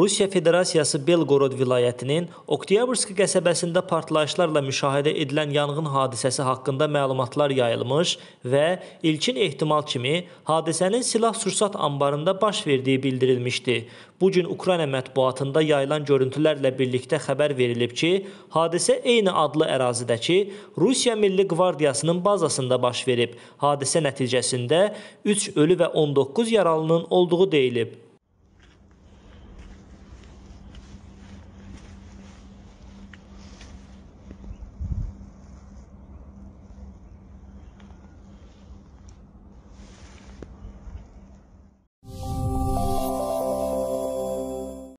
Rusiya Federasiyası Belqorod vilayətinin Oktyabrski qəsəbəsində partlayışlarla müşahidə edilən yanğın hadisəsi haqqında məlumatlar yayılmış və ilkin ehtimal kimi hadisənin silah-sursat ambarında baş verdiyi bildirilmişdi. Bugün Ukrayna mətbuatında yayılan görüntülərlə birlikdə xəbər verilib ki, hadisə eyni adlı ərazidəki Rusiya Milli Qvardiyasının bazasında baş verib. Hadisə nəticəsində 3 ölü və 19 yaralının olduğu deyilib.